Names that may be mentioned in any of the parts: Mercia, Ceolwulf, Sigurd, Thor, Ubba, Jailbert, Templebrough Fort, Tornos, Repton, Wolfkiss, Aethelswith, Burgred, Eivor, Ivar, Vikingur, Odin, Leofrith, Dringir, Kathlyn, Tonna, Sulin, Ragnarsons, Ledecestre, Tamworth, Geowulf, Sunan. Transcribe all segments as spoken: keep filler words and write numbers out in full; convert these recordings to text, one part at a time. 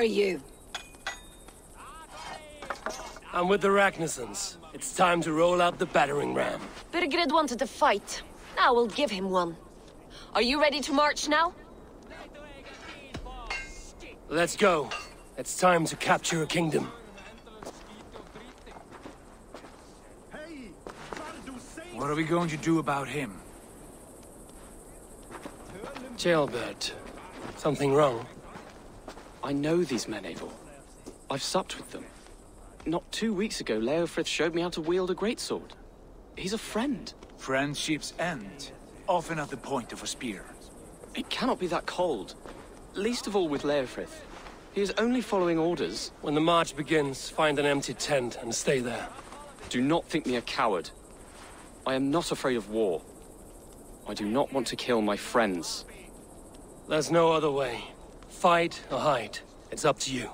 are you? I'm with the Ragnarsons. It's time to roll out the battering ram. Burgred wanted a fight. Now we'll give him one. Are you ready to march now? Let's go. It's time to capture a kingdom. What are we going to do about him? Jailbert. Something wrong? I know these men, Eivor. I've supped with them. Not two weeks ago, Leofrith showed me how to wield a greatsword. He's a friend. Friendships end, often at the point of a spear. It cannot be that cold. Least of all with Leofrith. He is only following orders. When the march begins, find an empty tent and stay there. Do not think me a coward. I am not afraid of war. I do not want to kill my friends. There's no other way. Fight or hide. It's up to you.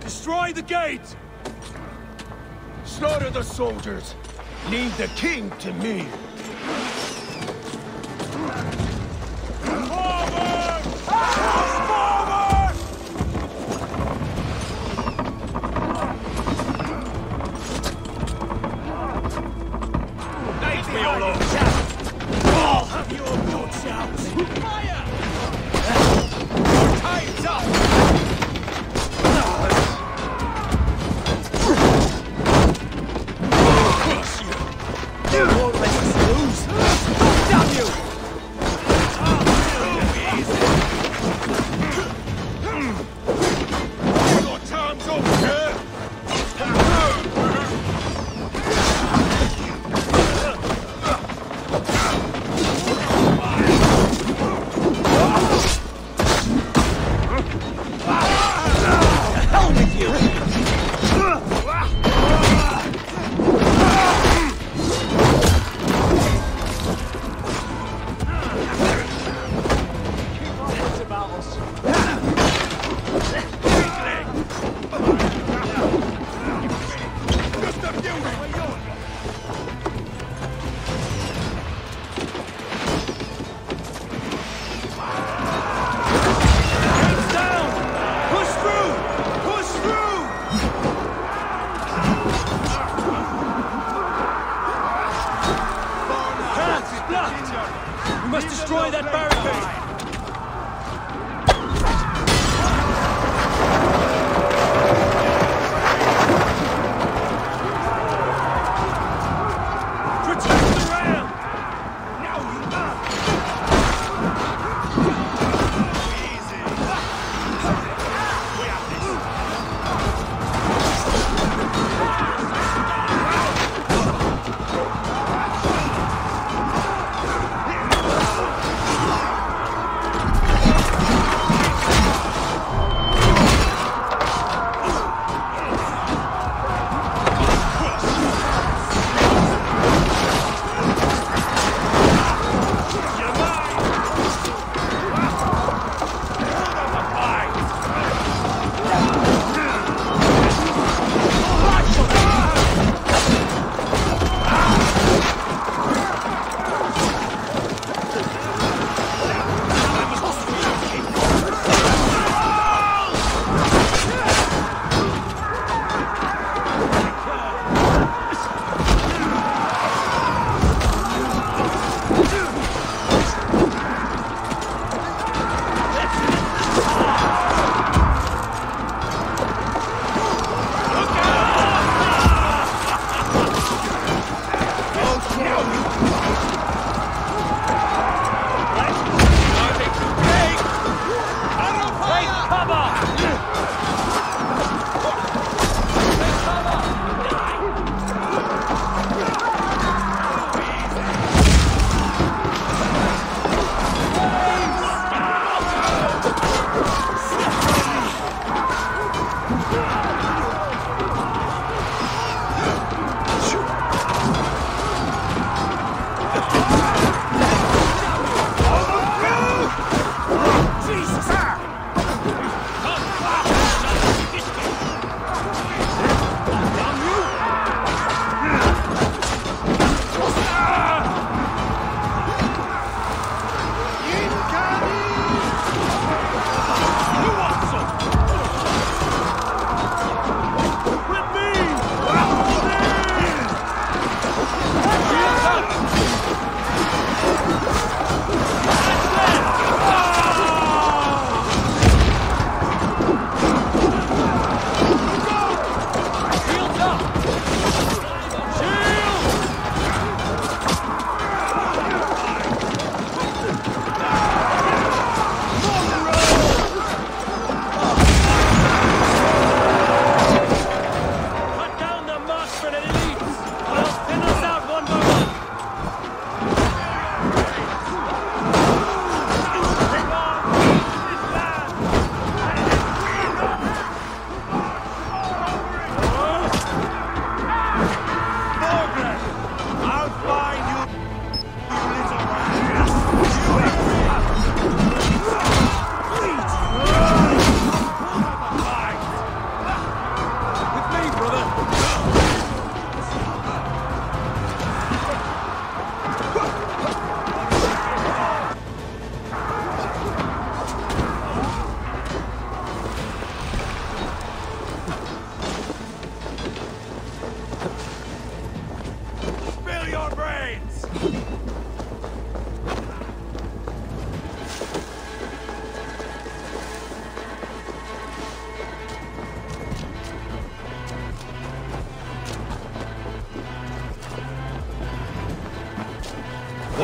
Destroy the gate! Slaughter the soldiers! Leave the king to me!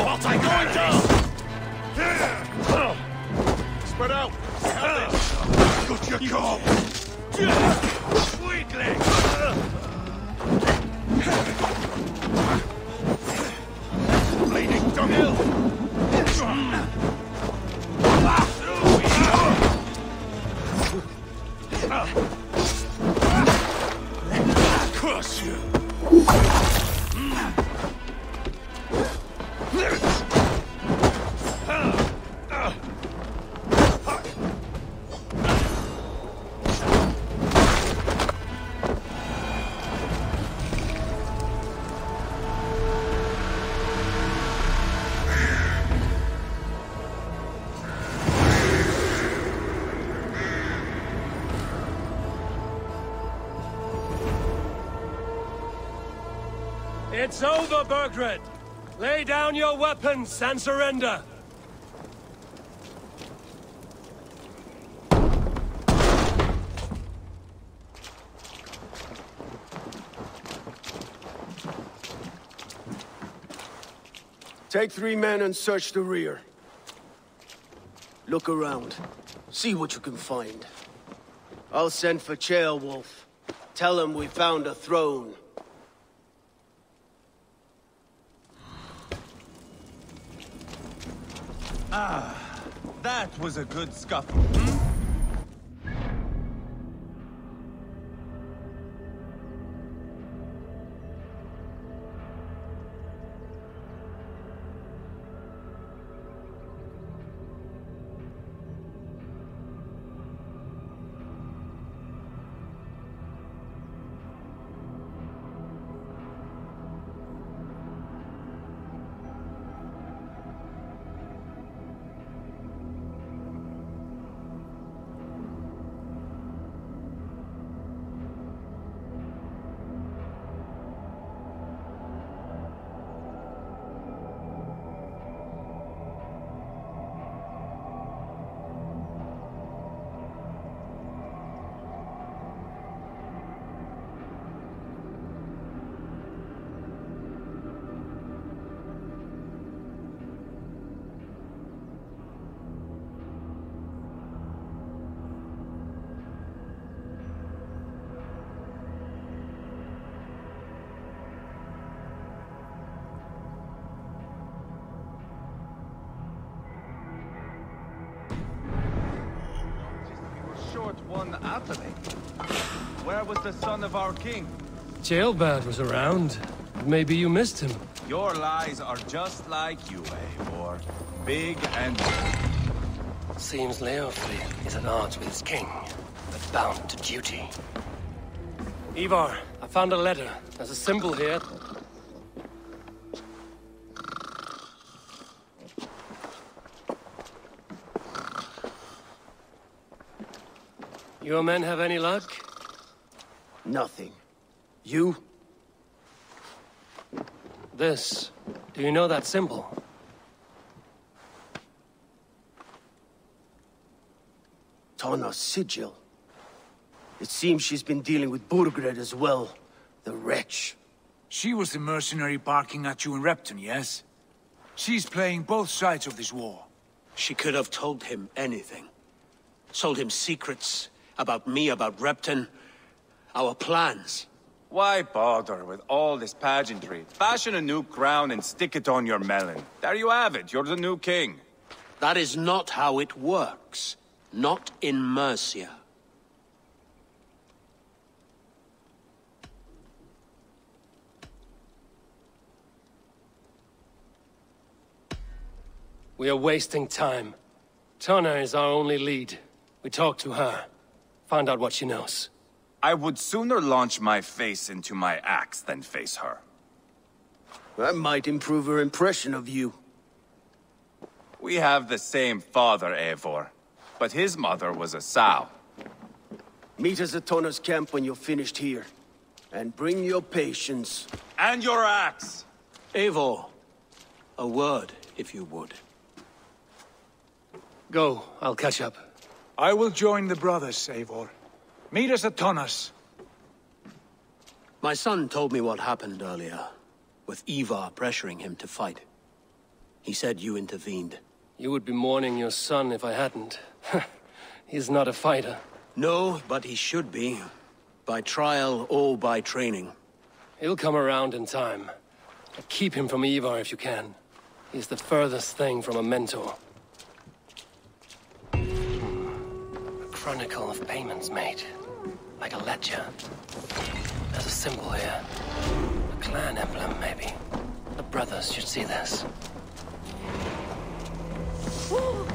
What are you going to? Spread out! Cut your cob! Sweet leg! Bleeding dunghill! Curse you! It's over, Burgred! Lay down your weapons and surrender! Take three men and search the rear. Look around. See what you can find. I'll send for Ceolwulf. Tell him we found a throne. Ah, that was a good scuffle, hmm? Where was the son of our king? Jailbert was around. Maybe you missed him. Your lies are just like you, Eivor. Big and... Seems Leofrith is at odds with his king, but bound to duty. Ivar, I found a letter. There's a symbol here. Your men have any luck? Nothing. You? This. Do you know that symbol? Tonna's sigil. It seems she's been dealing with Burgred as well. The wretch. She was the mercenary barking at you in Repton, yes? She's playing both sides of this war. She could have told him anything. Sold him secrets. About me, about Repton, our plans. Why bother with all this pageantry? Fashion a new crown and stick it on your melon. There you have it, you're the new king. That is not how it works. Not in Mercia. We are wasting time. Tonna is our only lead. We talk to her. Find out what she knows. I would sooner launch my face into my axe than face her. That might improve her impression of you. We have the same father, Eivor, but his mother was a sow. Meet us at Tornos' camp when you're finished here. And bring your patience. And your axe! Eivor, a word, if you would. Go, I'll catch up. I will join the brothers, Eivor. Meet us at Tornos. My son told me what happened earlier, with Ivar pressuring him to fight. He said you intervened. You would be mourning your son if I hadn't. He's not a fighter. No, but he should be. By trial or by training. He'll come around in time. But keep him from Ivar if you can. He's the furthest thing from a mentor. Hmm. A chronicle of payments made. Like a ledger. There's a symbol here. A clan emblem, maybe. The brothers should see this. Ooh.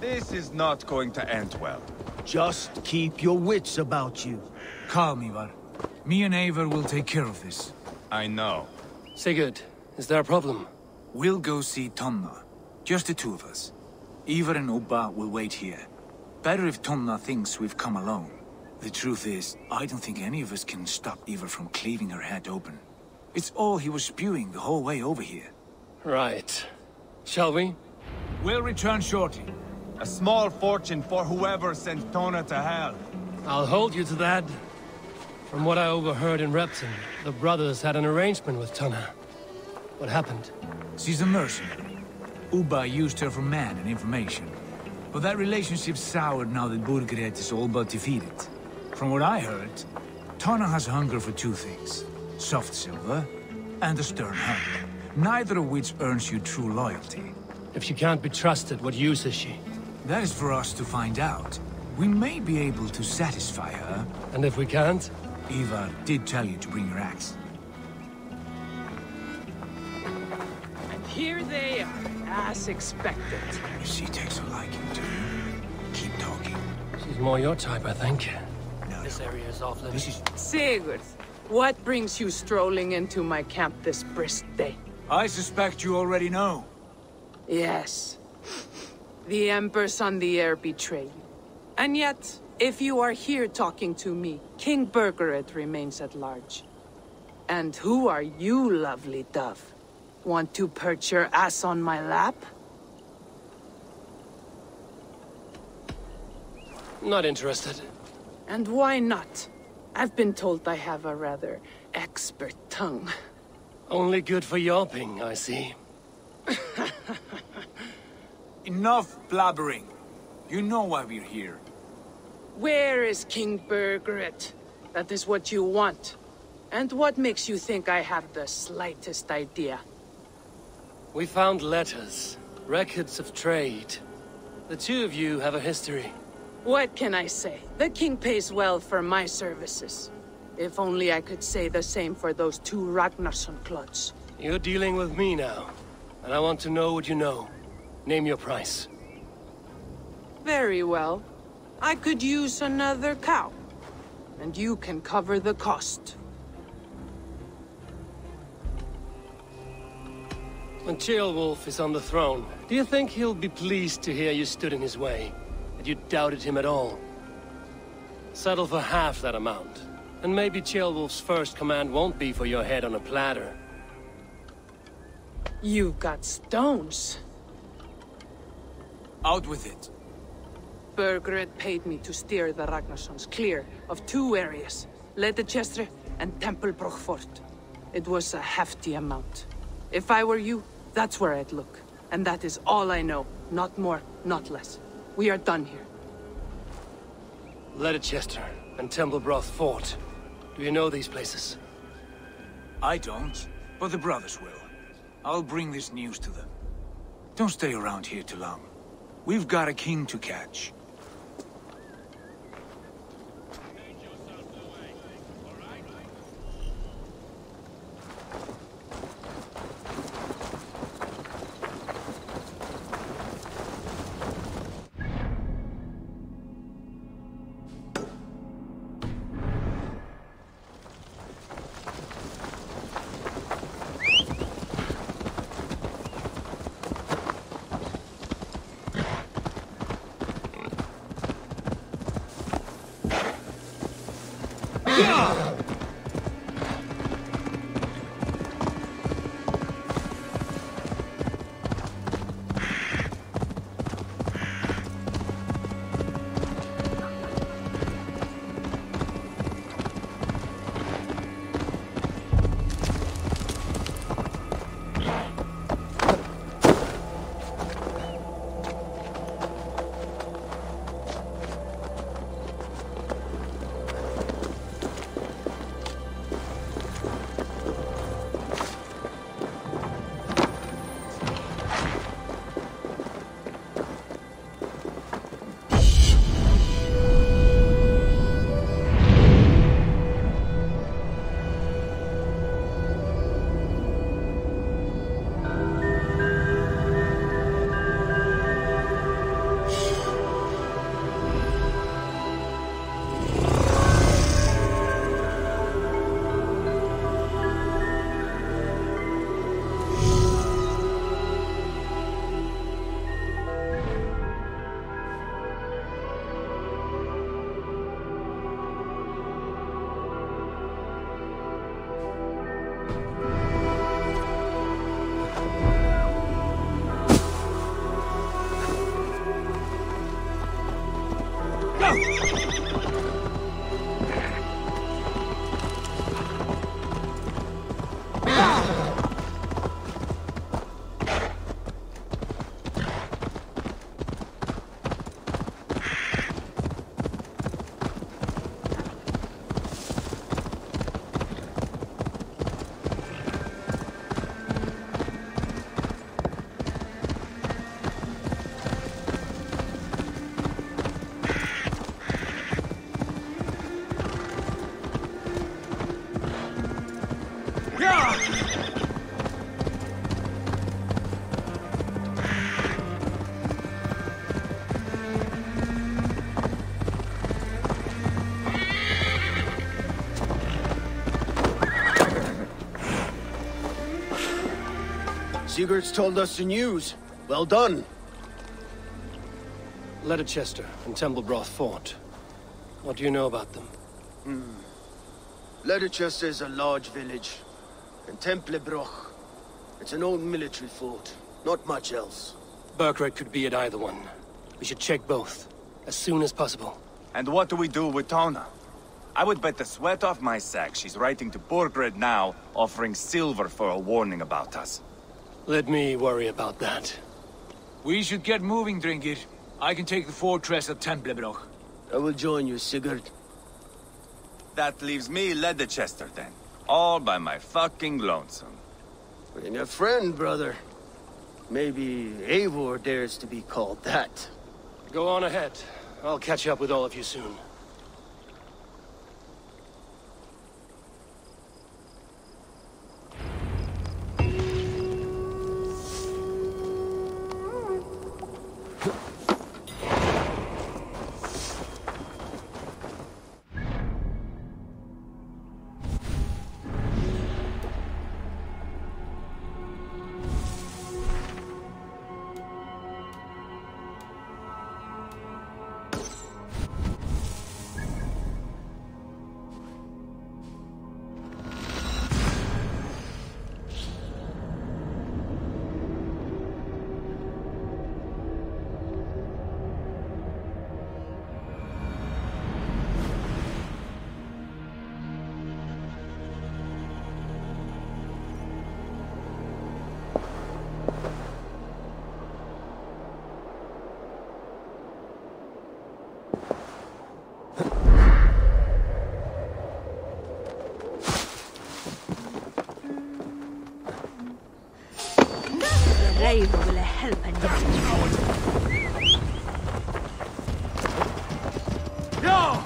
This is not going to end well. Just keep your wits about you. Calm, Ivar. Me and Eivor will take care of this. I know. Sigurd, is there a problem? We'll go see Tonna. Just the two of us. Ivar and Ubba will wait here. Better if Tonna thinks we've come alone. The truth is, I don't think any of us can stop Ivar from cleaving her head open. It's all he was spewing the whole way over here. Right. Shall we? We'll return shortly. A small fortune for whoever sent Tonna to hell. I'll hold you to that. From what I overheard in Repton, the brothers had an arrangement with Tonna. What happened? She's a mercenary. Ubba used her for men and information. But that relationship soured now that Burgred is all but defeated. From what I heard, Tonna has hunger for two things. Soft silver and a stern hand. Neither of which earns you true loyalty. If she can't be trusted, what use is she? That is for us to find out. We may be able to satisfy her. And if we can't? Ivar did tell you to bring your axe. And here they are, as expected. If she takes a liking to you, keep talking. She's more your type, I think. No, this no. area is off limits. Is... Sigurd, what brings you strolling into my camp this brisk day? I suspect you already know. Yes. The Emperors on the air betray you. And yet, if you are here talking to me, King Burgred remains at large. And who are you, lovely dove? Want to perch your ass on my lap? Not interested. And why not? I've been told I have a rather expert tongue. Only good for yelping, I see. Enough blabbering. You know why we're here. Where is King Burgred? That is what you want. And what makes you think I have the slightest idea? We found letters, records of trade. The two of you have a history. What can I say? The king pays well for my services. If only I could say the same for those two Ragnarsson clods. You're dealing with me now, and I want to know what you know. Name your price. Very well. I could use another cow, and you can cover the cost. When Ceolwulf is on the throne, do you think he'll be pleased to hear you stood in his way, that you doubted him at all? Settle for half that amount, and maybe Ceolwulf's first command won't be for your head on a platter. You've got stones. Out with it. Burgred paid me to steer the Ragnarsons clear of two areas, Ledecestre and Templebrough Fort. It was a hefty amount. If I were you, that's where I'd look. And that is all I know. Not more, not less. We are done here. Ledecestre and Templebrough Fort. Do you know these places? I don't, but the brothers will. I'll bring this news to them. Don't stay around here too long. We've got a king to catch. Sigurd's told us the news. Well done. Ledecestre and Templebrough Fort. What do you know about them? Hmm. Ledecestre is a large village. And Templebrough, it's an old military fort. Not much else. Burgred could be at either one. We should check both. As soon as possible. And what do we do with Tonna? I would bet the sweat off my sack she's writing to Burgred now, offering silver for a warning about us. Let me worry about that. We should get moving, Dringir. I can take the fortress of Templebrough. I will join you, Sigurd. That leaves me Ledecestre, then. All by my fucking lonesome. Bring a friend, brother. Maybe Eivor dares to be called that. Go on ahead. I'll catch up with all of you soon. Eivor will help and get No!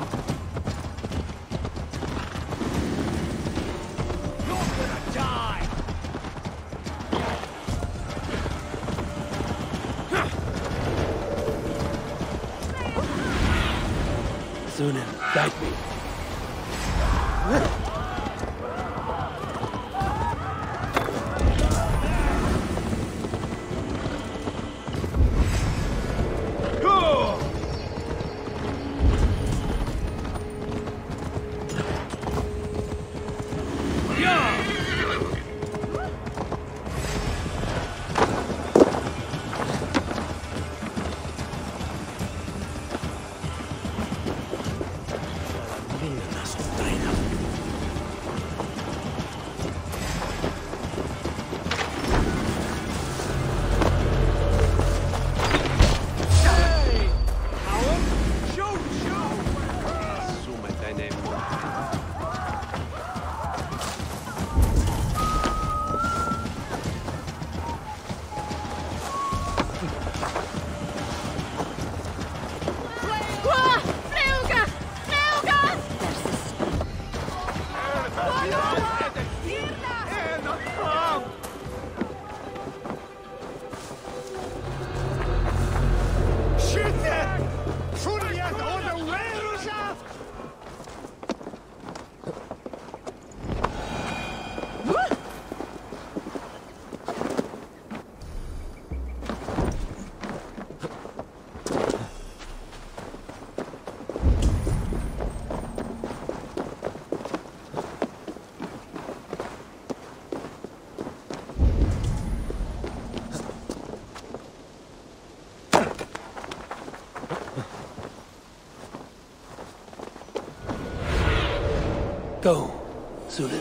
You're gonna die! Sooner, bite me. Go, Sulin.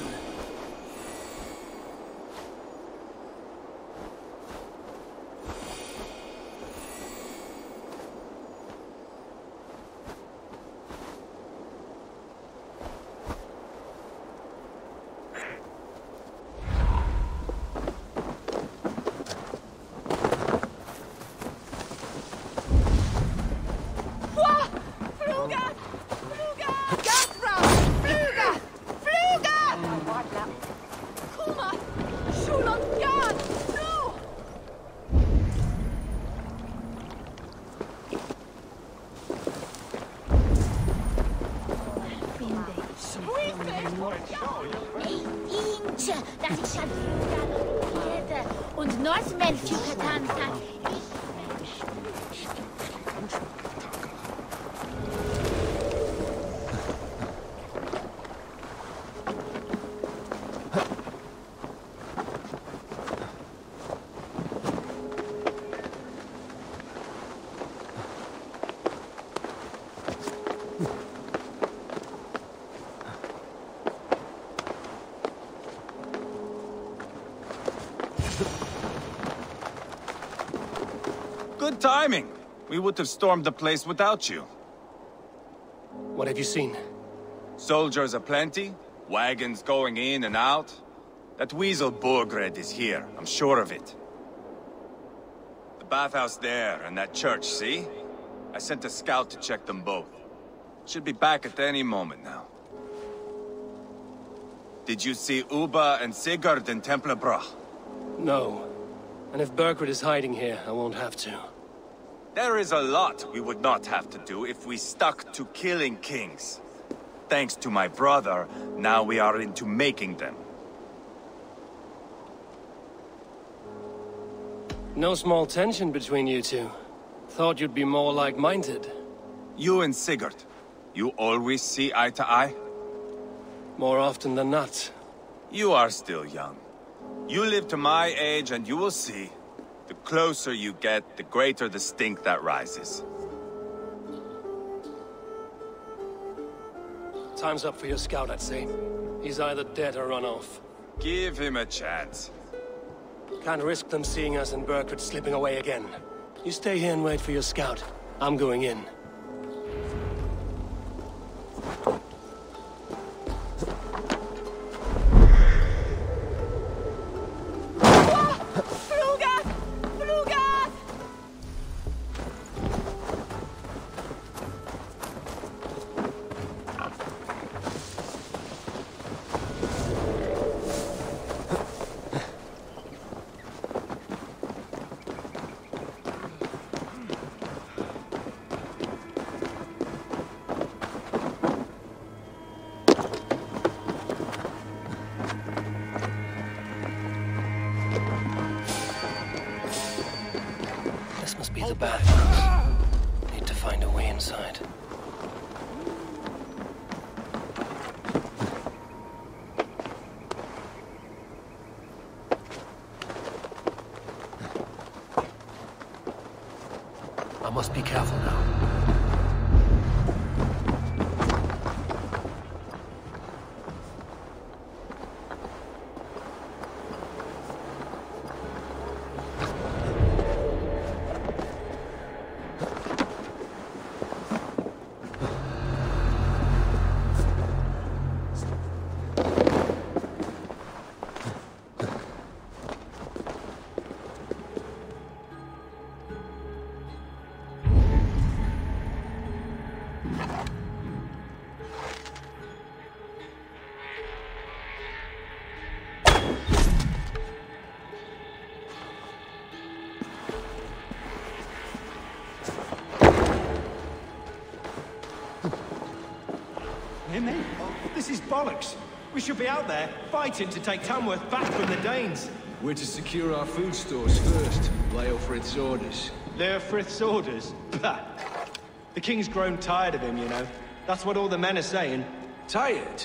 Good timing! We would have stormed the place without you. What have you seen? Soldiers aplenty, wagons going in and out. That weasel Burgred is here, I'm sure of it. The bathhouse there and that church, see? I sent a scout to check them both. Should be back at any moment now. Did you see Ubba and Sigurd in Templebrough? No. And if Burgred is hiding here, I won't have to. There is a lot we would not have to do if we stuck to killing kings. Thanks to my brother, now we are into making them. No small tension between you two. Thought you'd be more like-minded. You and Sigurd, you always see eye to eye? More often than not. You are still young. You live to my age and you will see. The closer you get, the greater the stink that rises. Time's up for your scout, I'd say. He's either dead or run off. Give him a chance. Can't risk them seeing us and Burgred slipping away again. You stay here and wait for your scout. I'm going in. Must be careful now. Bollocks! We should be out there, fighting to take Tamworth back from the Danes! We're to secure our food stores first. Leofrith's orders. Leofrith's orders? Bah! The king's grown tired of him, you know. That's what all the men are saying. Tired?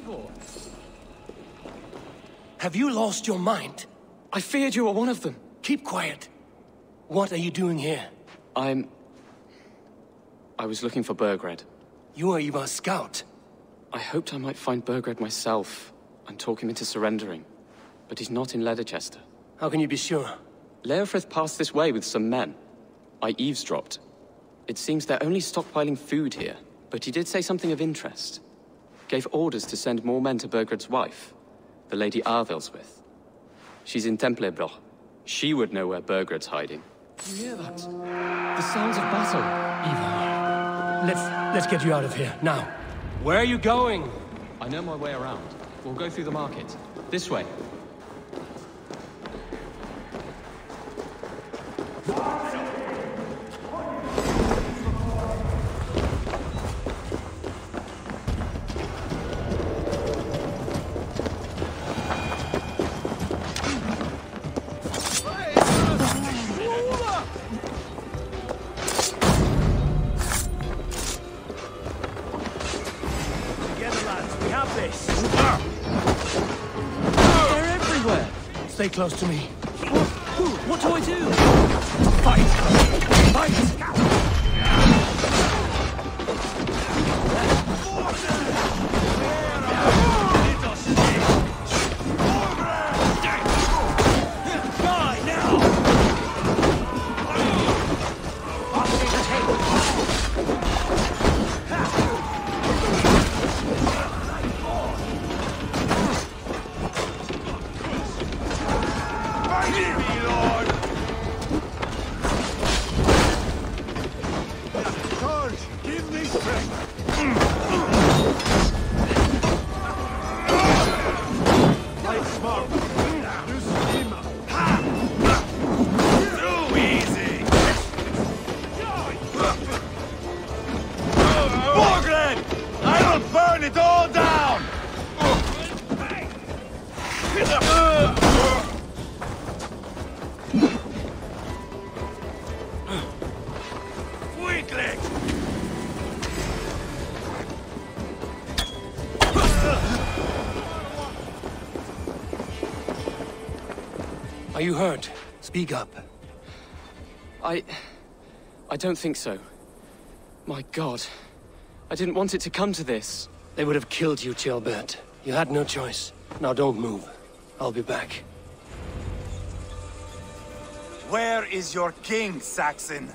Eivor! Have you lost your mind? I feared you were one of them. Keep quiet. What are you doing here? I'm... I was looking for Burgred. You are Ivar's scout. I hoped I might find Burgred myself and talk him into surrendering. But he's not in Ledecestre. How can you be sure? Leofrith passed this way with some men. I eavesdropped. It seems they're only stockpiling food here, but he did say something of interest. Gave orders to send more men to Burgred's wife, the Lady Aethelswith. She's in Templebrough. She would know where Burgred's hiding. Do you hear that? The sounds of battle, Ivar. Let's, let's get you out of here, now. Where are you going? I know my way around. We'll go through the market. This way. Stay close to me. What do I do? Fight! Fight! Die now! Are you hurt? Speak up. I... I don't think so. My God. I didn't want it to come to this. They would have killed you, Jailbert. You had no choice. Now don't move. I'll be back. Where is your king, Saxon?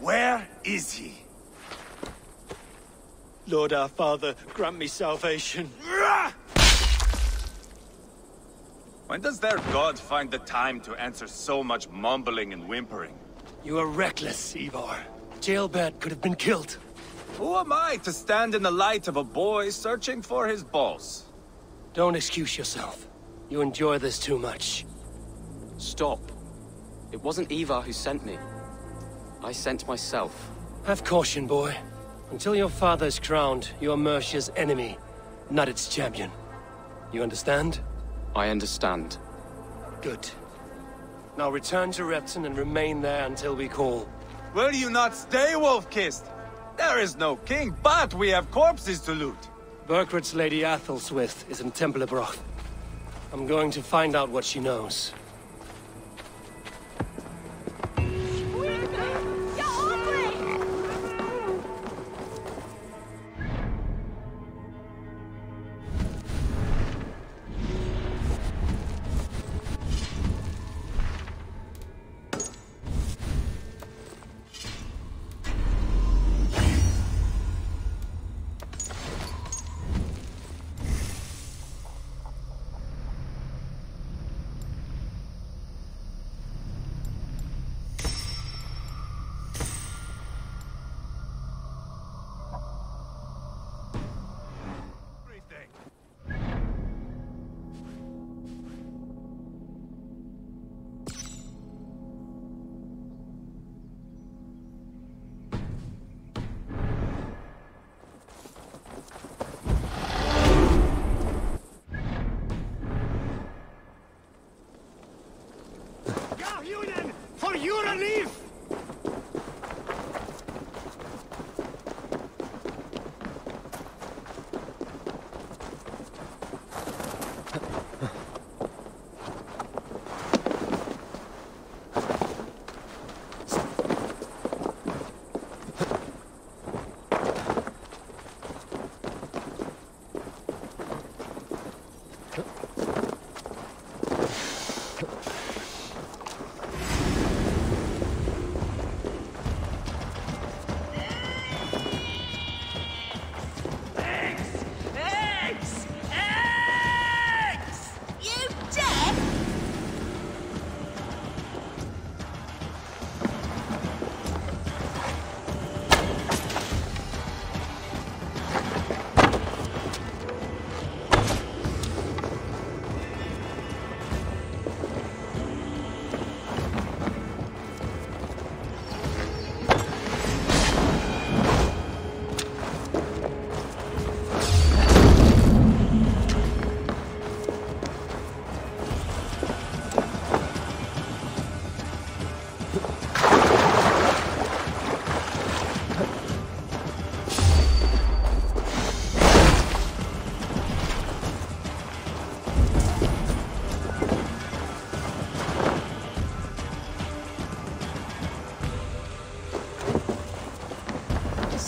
Where is he? Lord our Father, grant me salvation. When does their god find the time to answer so much mumbling and whimpering? You are reckless, Ivar. Jailbert could have been killed. Who am I to stand in the light of a boy searching for his boss? Don't excuse yourself. You enjoy this too much. Stop. It wasn't Ivar who sent me. I sent myself. Have caution, boy. Until your father is crowned, you are Mercia's enemy, not its champion. You understand? I understand. Good. Now return to Repton and remain there until we call. Will you not stay, Wolfkiss? There is no king, but we have corpses to loot. Burgred's Lady Aethelswith is in Templebrough. I'm going to find out what she knows.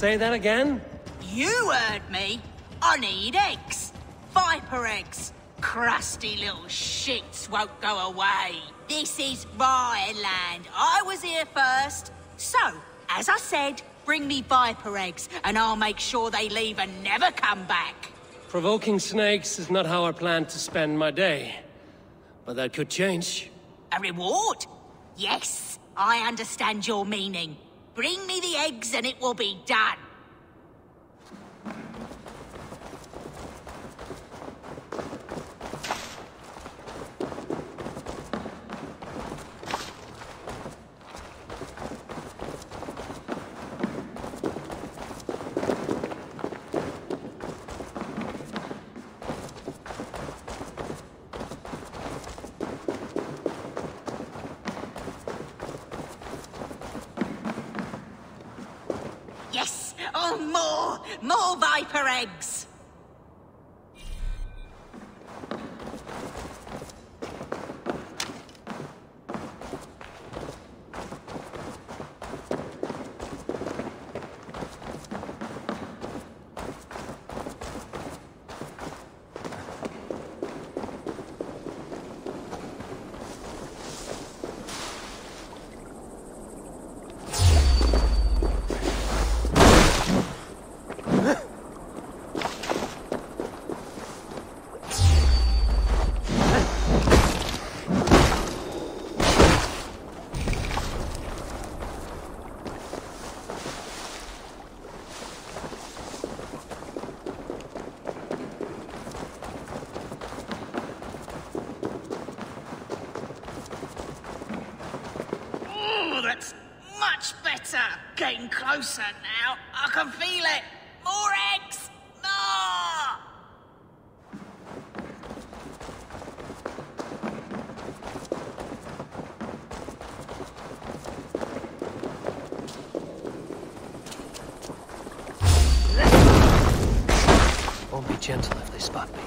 Say that again? You heard me. I need eggs. Viper eggs. Crusty little shits won't go away. This is my land. I was here first. So, as I said, bring me viper eggs, and I'll make sure they leave and never come back. Provoking snakes is not how I plan to spend my day. But that could change. A reward? Yes, I understand your meaning. Bring me the eggs and it will be done. Eggs. Getting closer now. I can feel it. More eggs! No! Won't be gentle if they spot me.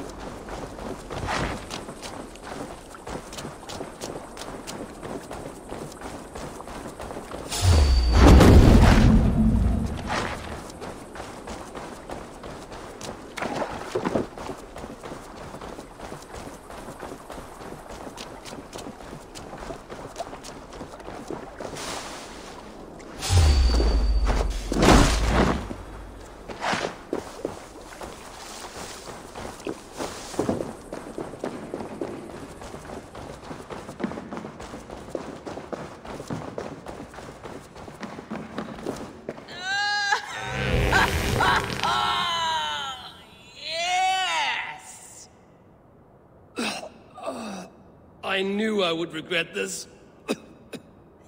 I knew I would regret this.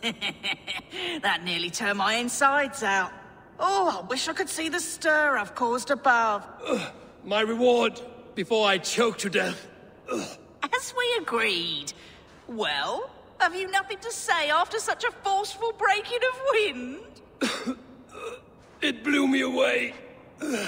That nearly turned my insides out. Oh, I wish I could see the stir I've caused above. Uh, my reward, before I choke to death. Uh. As we agreed. Well, have you nothing to say after such a forceful breaking of wind? It blew me away. Uh.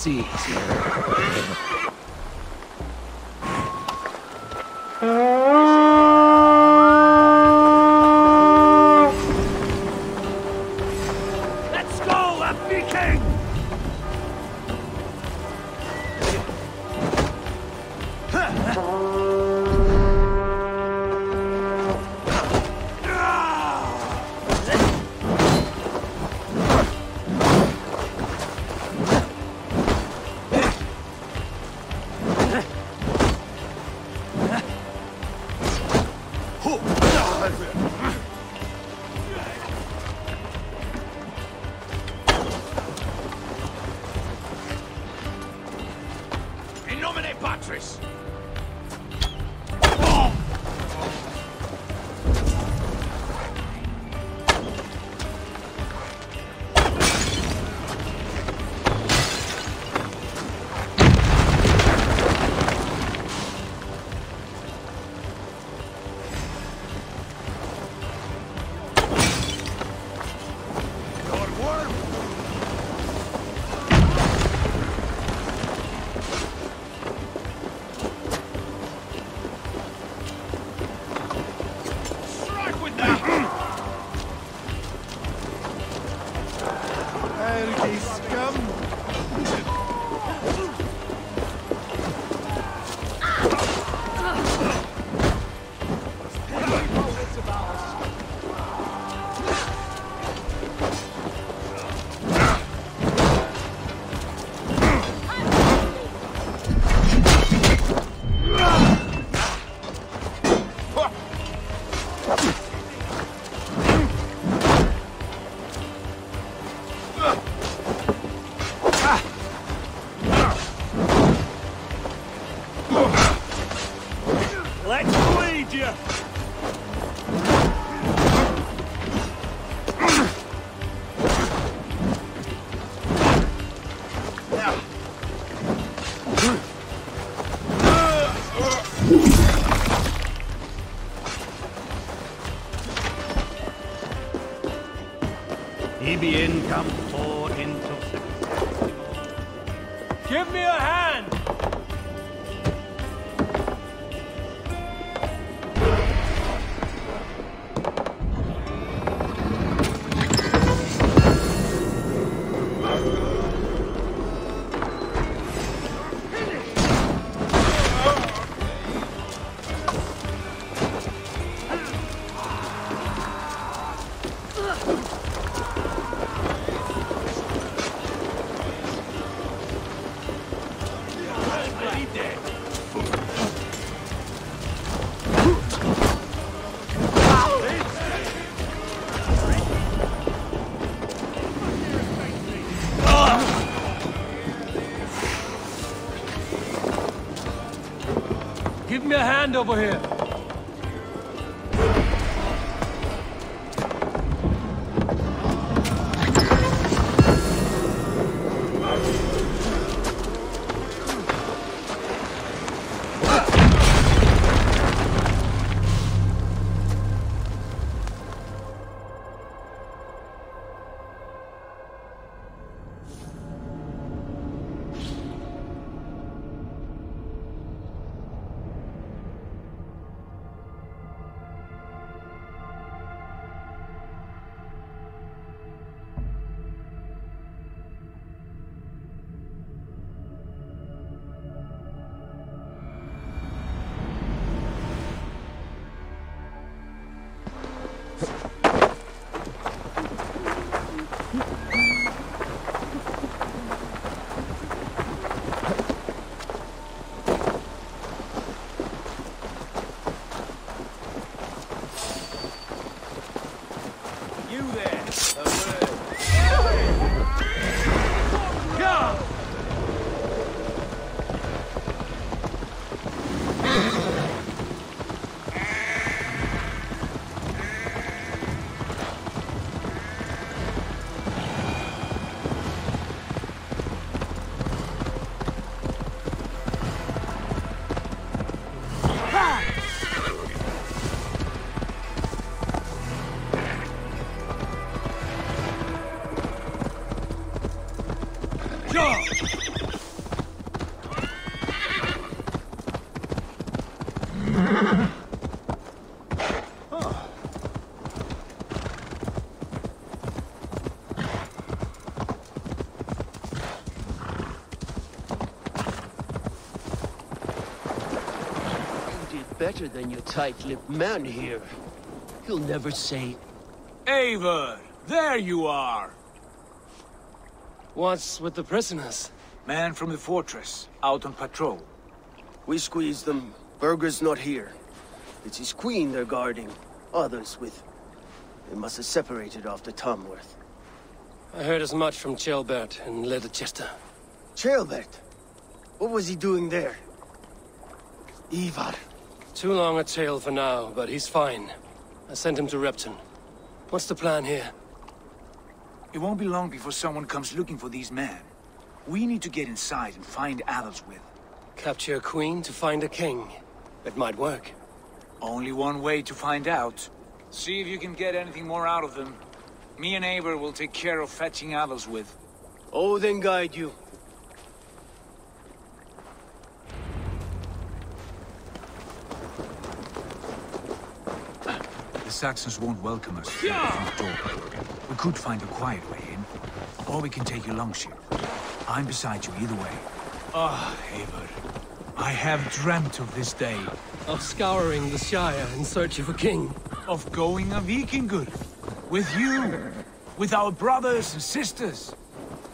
See, see. Over here. you there. Yeah. Better than your tight-lipped man here. He'll never say... Eivor! There you are! What's with the prisoners? Man from the fortress, out on patrol. We squeezed them. Burgred's not here. It's his queen they're guarding. Others with... They must have separated after Tamworth. I heard as much from Jailbert and Ledecestre. Jailbert? What was he doing there? Ivar. Too long a tale for now, but he's fine. I sent him to Repton. What's the plan here? It won't be long before someone comes looking for these men. We need to get inside and find Aethelswith. Capture a queen to find a king. It might work. Only one way to find out. See if you can get anything more out of them. Me and Eivor will take care of fetching Aethelswith. Odin guide you. The Saxons won't welcome us through the front door. We could find a quiet way in, or we can take your longship. I'm beside you either way. Ah, oh, Eivor. I have dreamt of this day. Of scouring the Shire in search of a king. Of going a Vikingur. With you. With our brothers and sisters.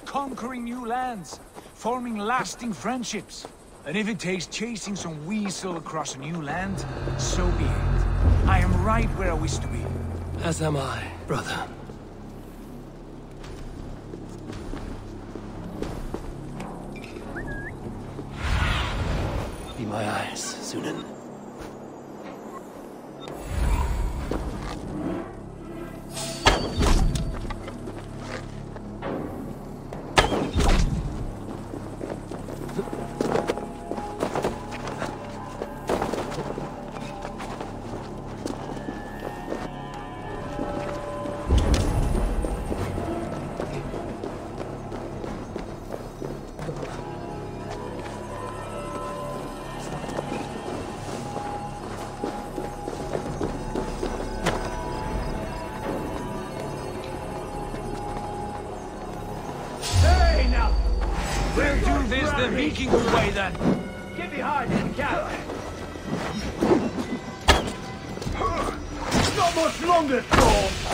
Conquering new lands. Forming lasting friendships. And if it takes chasing some weasel across a new land, so be it. I am right where I wish to be. As am I, brother. Be my eyes, Sunan. Away then! Get behind him, Cat! Not much longer, Thor!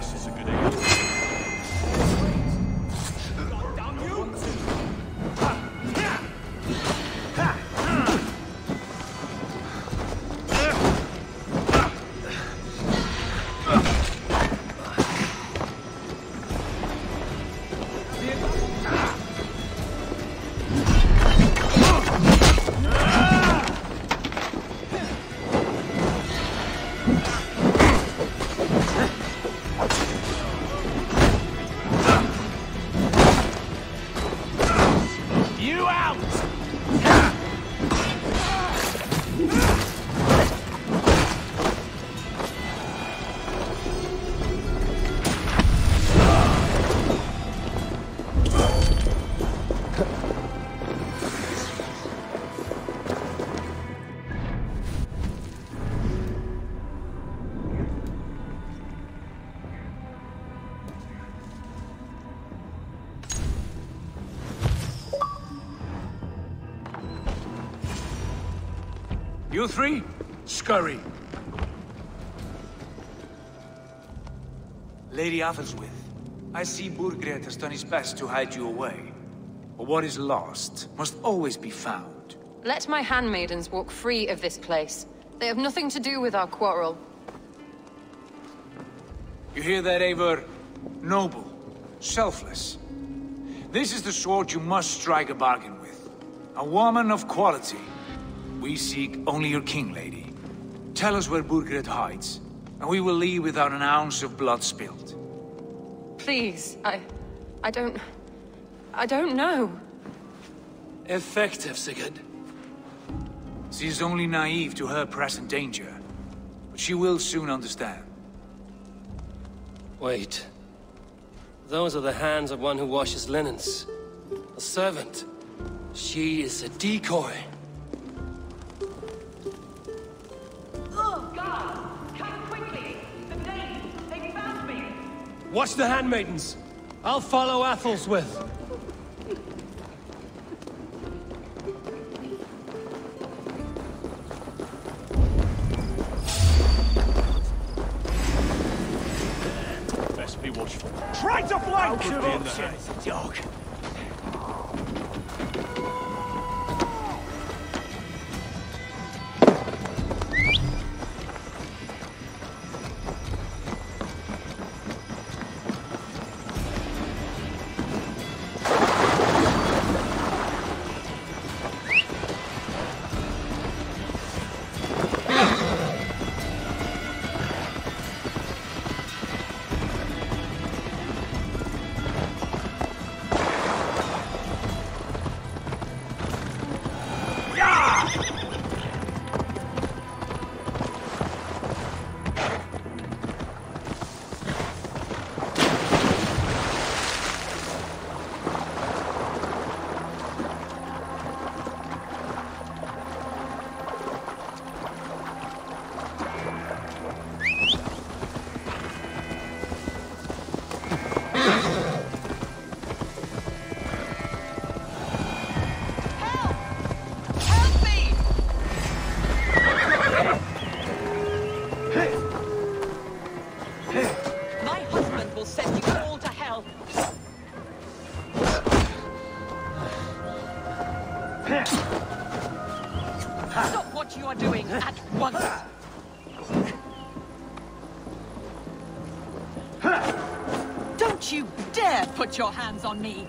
Wolfkiss is a good idea. Down you! You three, scurry. Lady Aethelswith, I see Burgred has done his best to hide you away. But what is lost must always be found. Let my handmaidens walk free of this place. They have nothing to do with our quarrel. You hear that, Eivor? Noble, selfless. This is the sword you must strike a bargain with. A woman of quality. We seek only your king, lady. Tell us where Burgred hides, and we will leave without an ounce of blood spilled. Please, I... I don't... I don't know. Effective, Sigurd. She is only naive to her present danger, but she will soon understand. Wait. Those are the hands of one who washes linens. A servant. She is a decoy. Watch the handmaidens! I'll follow Aethelswith. Best be watchful. Try to flank you! Shit, dog! Put your hands on me!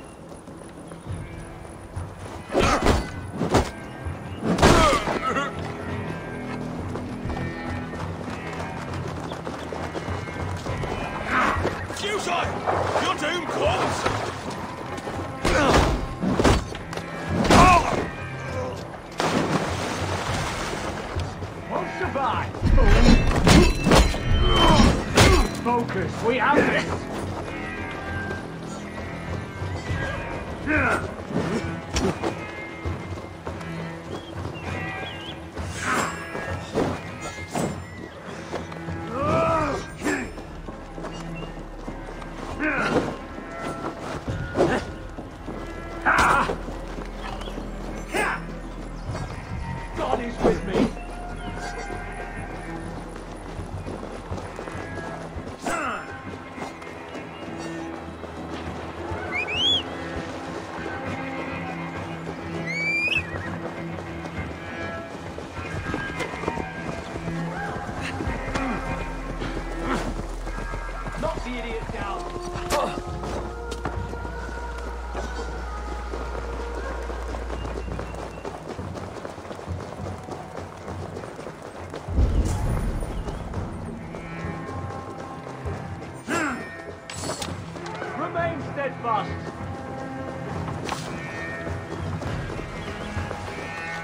Remain steadfast.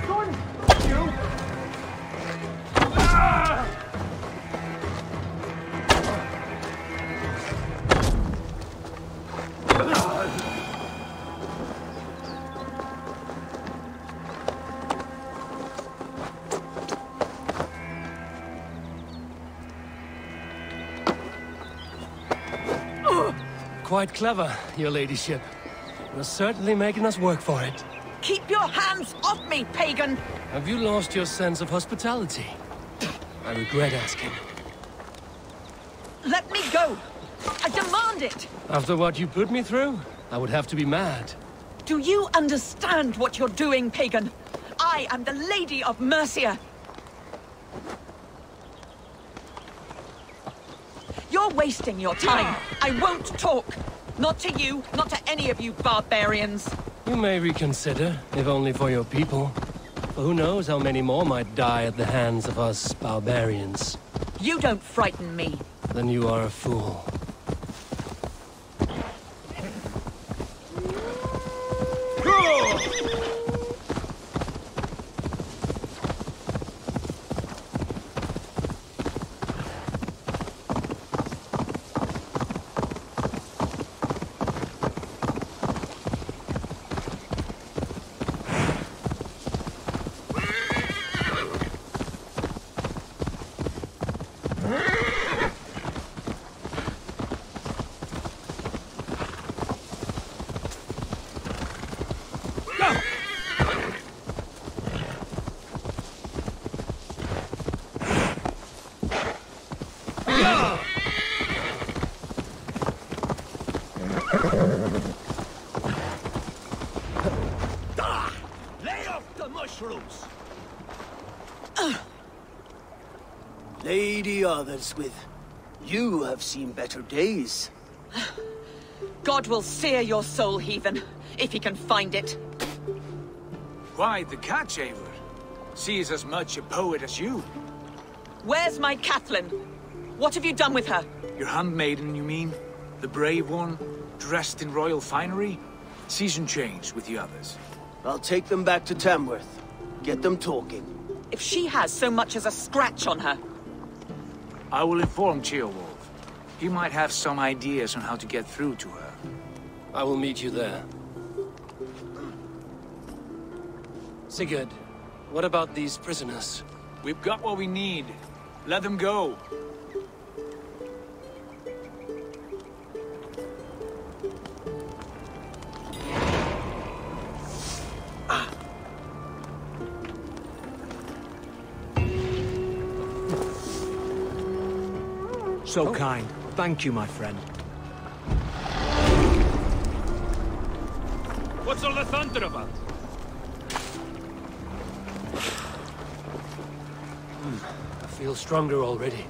Done, you. Ah! Quite clever, your ladyship. You're certainly making us work for it. Keep your hands off me, pagan! Have you lost your sense of hospitality? I regret asking. Let me go! I demand it! After what you put me through, I would have to be mad. Do you understand what you're doing, pagan? I am the Lady of Mercia. You're wasting your time. I won't talk. Not to you, not to any of you barbarians. You may reconsider, if only for your people. For who knows how many more might die at the hands of us barbarians. You don't frighten me. Then you are a fool. Lady Aethelswith, you have seen better days. God will sear your soul, heathen, if he can find it. Why, the cat, Eivor? She is as much a poet as you. Where's my Kathlyn? What have you done with her? Your handmaiden, you mean? The brave one, dressed in royal finery? Season change with the others. I'll take them back to Tamworth. Get them talking. If she has so much as a scratch on her, I will inform Geowulf. He might have some ideas on how to get through to her. I will meet you there. Sigurd, what about these prisoners? We've got what we need. Let them go. So oh. kind. Thank you, my friend. What's all the thunder about? Mm, I feel stronger already.